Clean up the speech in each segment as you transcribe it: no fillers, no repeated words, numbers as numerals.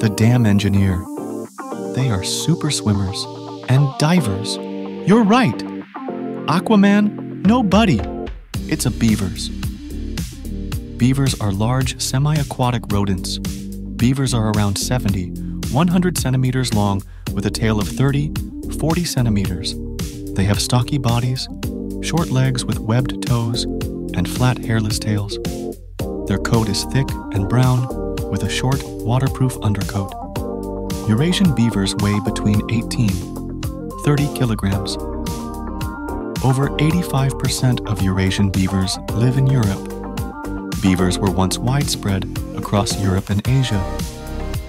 the dam engineer. They are super swimmers and divers. You're right. Aquaman, no buddy. It's a beavers. Beavers are large semi-aquatic rodents. Beavers are around 70, 100 centimeters long with a tail of 30, 40 centimeters. They have stocky bodies, short legs with webbed toes, and flat hairless tails. Their coat is thick and brown with a short, waterproof undercoat. Eurasian beavers weigh between 18 and 30 kilograms. Over 85% of Eurasian beavers live in Europe. Beavers were once widespread across Europe and Asia.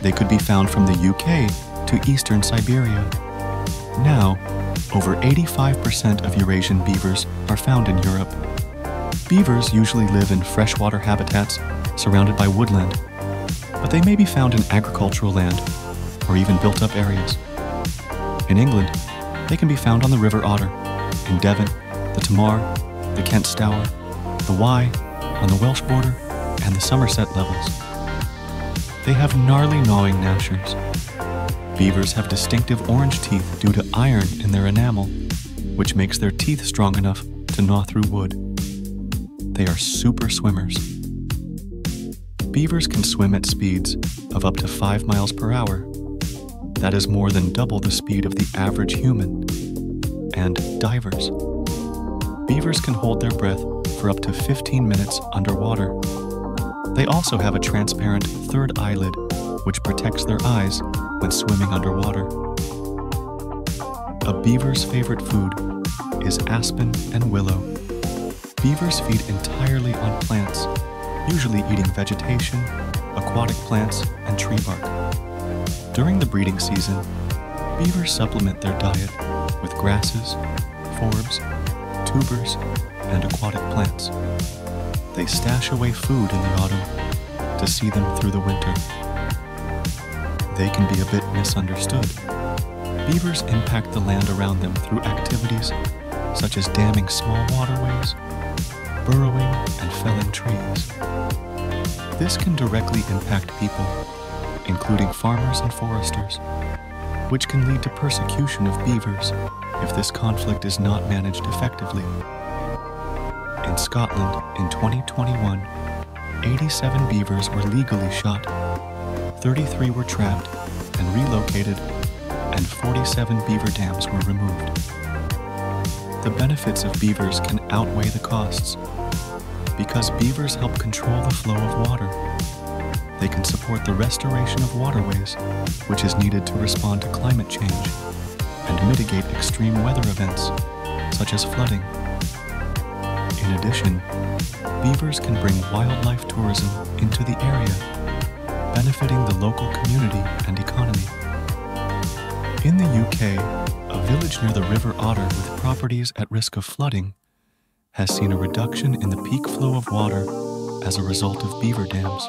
They could be found from the UK to eastern Siberia. Now, over 85% of Eurasian beavers are found in Europe. Beavers usually live in freshwater habitats surrounded by woodland, but they may be found in agricultural land or even built-up areas. In England, they can be found on the River Otter, in Devon, the Tamar, the Kent Stour, the Wye, on the Welsh border, and the Somerset levels. They have gnarly gnawing gnashers. Beavers have distinctive orange teeth due to iron in their enamel, which makes their teeth strong enough to gnaw through wood. They are super swimmers. Beavers can swim at speeds of up to 5 miles per hour. That is more than double the speed of the average human. And divers. Beavers can hold their breath for up to 15 minutes underwater. They also have a transparent third eyelid, which protects their eyes when swimming underwater. A beaver's favorite food is aspen and willow. Beavers feed entirely on plants, usually eating vegetation, aquatic plants, and tree bark. During the breeding season, beavers supplement their diet with grasses, forbs, tubers, and aquatic plants. They stash away food in the autumn to see them through the winter. They can be a bit misunderstood. Beavers impact the land around them through activities such as damming small waterways, burrowing, and felling trees. This can directly impact people, including farmers and foresters, which can lead to persecution of beavers if this conflict is not managed effectively. In Scotland in 2021, 87 beavers were legally shot, 33 were trapped and relocated, and 47 beaver dams were removed. The benefits of beavers can outweigh the costs because beavers help control the flow of water. They can support the restoration of waterways, which is needed to respond to climate change and mitigate extreme weather events, such as flooding. In addition, beavers can bring wildlife tourism into the area, benefiting the local community and economy. In the UK, a village near the River Otter with properties at risk of flooding has seen a reduction in the peak flow of water as a result of beaver dams.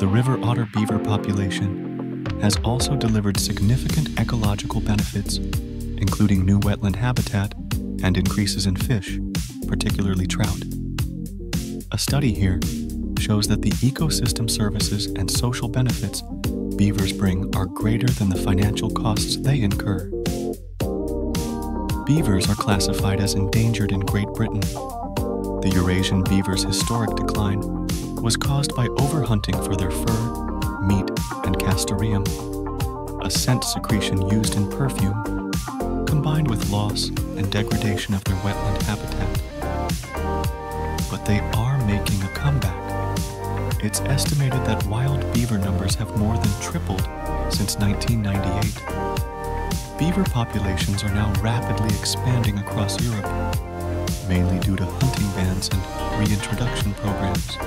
The River Otter beaver population has also delivered significant ecological benefits, including new wetland habitat and increases in fish, particularly trout. A study here shows that the ecosystem services and social benefits beavers bring are greater than the financial costs they incur. Beavers are classified as endangered in Great Britain. The Eurasian beaver's historic decline was caused by overhunting for their fur, meat, and castoreum, a scent secretion used in perfume, combined with loss and degradation of their wetland habitat. But they are making a comeback. It's estimated that wild beaver numbers have more than tripled since 1998. Beaver populations are now rapidly expanding across Europe, mainly due to hunting bans and reintroduction programs.